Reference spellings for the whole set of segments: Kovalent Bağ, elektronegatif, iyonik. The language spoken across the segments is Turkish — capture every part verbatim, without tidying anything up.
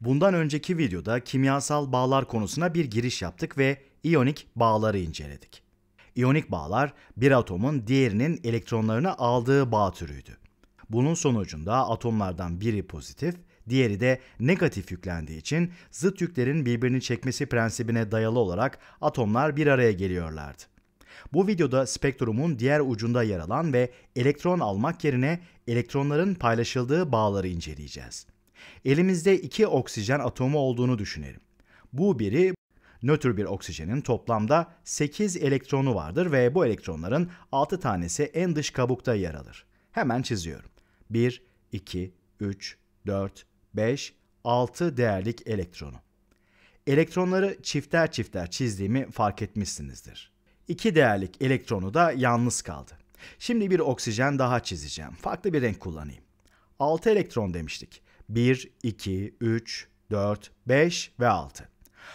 Bundan önceki videoda kimyasal bağlar konusuna bir giriş yaptık ve iyonik bağları inceledik. İyonik bağlar bir atomun diğerinin elektronlarını aldığı bağ türüydü. Bunun sonucunda atomlardan biri pozitif, diğeri de negatif yüklendiği için zıt yüklerin birbirini çekmesi prensibine dayalı olarak atomlar bir araya geliyorlardı. Bu videoda spektrumun diğer ucunda yer alan ve elektron almak yerine elektronların paylaşıldığı bağları inceleyeceğiz. Elimizde iki oksijen atomu olduğunu düşünelim. Bu biri, nötr bir oksijenin toplamda sekiz elektronu vardır ve bu elektronların altı tanesi en dış kabukta yer alır. Hemen çiziyorum. bir, iki, üç, dört, beş, altı değerlik elektronu. Elektronları çifter çifter çizdiğimi fark etmişsinizdir. iki değerlik elektronu da yalnız kaldı. Şimdi bir oksijen daha çizeceğim. Farklı bir renk kullanayım. altı elektron demiştik. bir, iki, üç, dört, beş ve altı.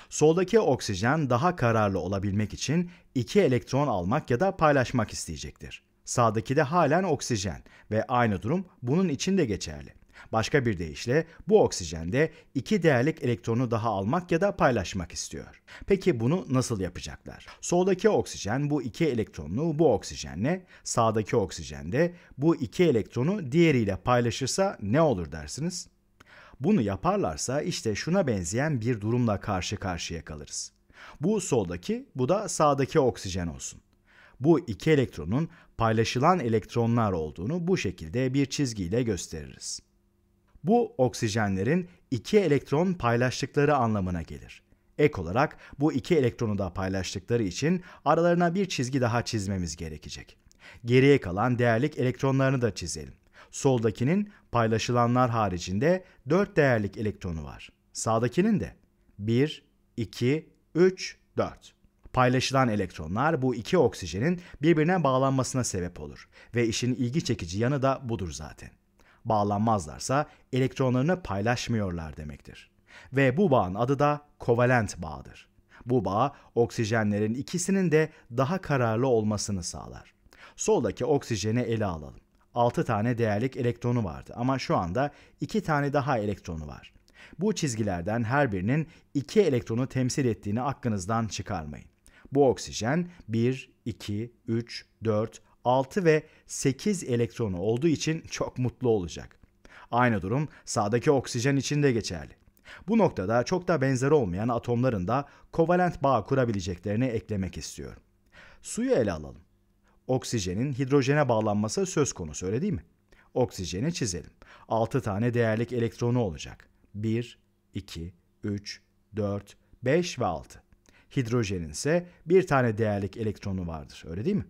Soldaki oksijen daha kararlı olabilmek için iki elektron almak ya da paylaşmak isteyecektir. Sağdaki de halen oksijen ve aynı durum bunun için de geçerli. Başka bir deyişle bu oksijende iki değerlik elektronu daha almak ya da paylaşmak istiyor. Peki bunu nasıl yapacaklar? Soldaki oksijen bu iki elektronunu bu oksijenle, sağdaki oksijende bu iki elektronu diğeriyle paylaşırsa ne olur dersiniz? Bunu yaparlarsa işte şuna benzeyen bir durumla karşı karşıya kalırız. Bu soldaki, bu da sağdaki oksijen olsun. Bu iki elektronun paylaşılan elektronlar olduğunu bu şekilde bir çizgiyle gösteririz. Bu oksijenlerin iki elektron paylaştıkları anlamına gelir. Ek olarak bu iki elektronu da paylaştıkları için aralarına bir çizgi daha çizmemiz gerekecek. Geriye kalan değerlik elektronlarını da çizelim. Soldakinin paylaşılanlar haricinde dört değerlik elektronu var. Sağdakinin de bir, iki, üç, dört. Paylaşılan elektronlar bu iki oksijenin birbirine bağlanmasına sebep olur ve işin ilgi çekici yanı da budur zaten. Bağlanmazlarsa elektronlarını paylaşmıyorlar demektir. Ve bu bağın adı da kovalent bağdır. Bu bağ oksijenlerin ikisinin de daha kararlı olmasını sağlar. Soldaki oksijeni ele alalım. altı tane değerlik elektronu vardı ama şu anda iki tane daha elektronu var. Bu çizgilerden her birinin iki elektronu temsil ettiğini aklınızdan çıkarmayın. Bu oksijen bir, iki, üç, dört, altı ve sekiz elektronu olduğu için çok mutlu olacak. Aynı durum sağdaki oksijen için de geçerli. Bu noktada çok da benzeri olmayan atomların da kovalent bağ kurabileceklerini eklemek istiyorum. Suyu ele alalım. Oksijenin hidrojene bağlanması söz konusu, öyle değil mi? Oksijeni çizelim. altı tane değerlik elektronu olacak. bir, iki, üç, dört, beş ve altı. Hidrojenin ise bir tane değerlik elektronu vardır, öyle değil mi?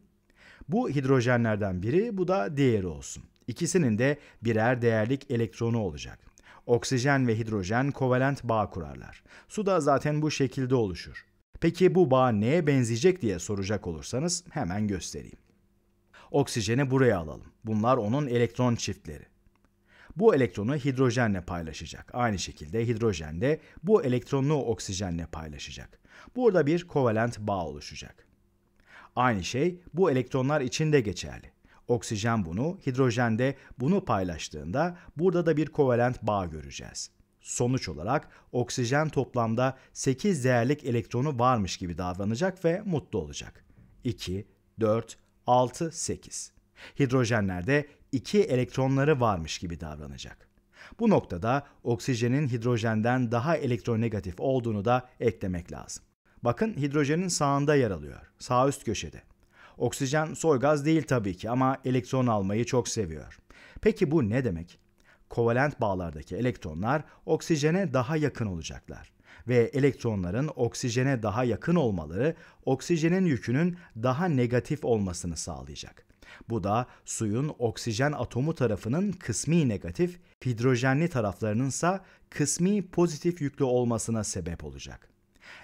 Bu hidrojenlerden biri, bu da diğeri olsun. İkisinin de birer değerlik elektronu olacak. Oksijen ve hidrojen kovalent bağ kurarlar. Su da zaten bu şekilde oluşur. Peki bu bağ neye benzeyecek diye soracak olursanız hemen göstereyim. Oksijeni buraya alalım. Bunlar onun elektron çiftleri. Bu elektronu hidrojenle paylaşacak. Aynı şekilde hidrojen de bu elektronunu oksijenle paylaşacak. Burada bir kovalent bağ oluşacak. Aynı şey bu elektronlar için de geçerli. Oksijen bunu, hidrojen de bunu paylaştığında burada da bir kovalent bağ göreceğiz. Sonuç olarak oksijen toplamda sekiz değerlik elektronu varmış gibi davranacak ve mutlu olacak. iki, dört, altı, sekiz. Hidrojenler de iki elektronları varmış gibi davranacak. Bu noktada oksijenin hidrojenden daha elektronegatif olduğunu da eklemek lazım. Bakın hidrojenin sağında yer alıyor, sağ üst köşede. Oksijen soygaz değil tabii ki ama elektron almayı çok seviyor. Peki bu ne demek? Kovalent bağlardaki elektronlar oksijene daha yakın olacaklar ve elektronların oksijene daha yakın olmaları oksijenin yükünün daha negatif olmasını sağlayacak. Bu da suyun oksijen atomu tarafının kısmi negatif, hidrojenli taraflarınınsa kısmi pozitif yüklü olmasına sebep olacak.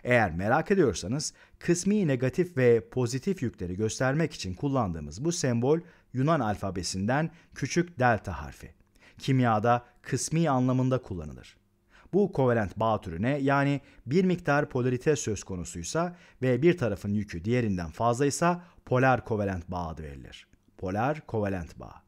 Eğer merak ediyorsanız kısmi negatif ve pozitif yükleri göstermek için kullandığımız bu sembol Yunan alfabesinden küçük delta harfi. Kimyada kısmi anlamında kullanılır. Bu kovalent bağ türüne yani bir miktar polarite söz konusuysa ve bir tarafın yükü diğerinden fazlaysa polar kovalent bağ adı verilir. Polar kovalent bağ.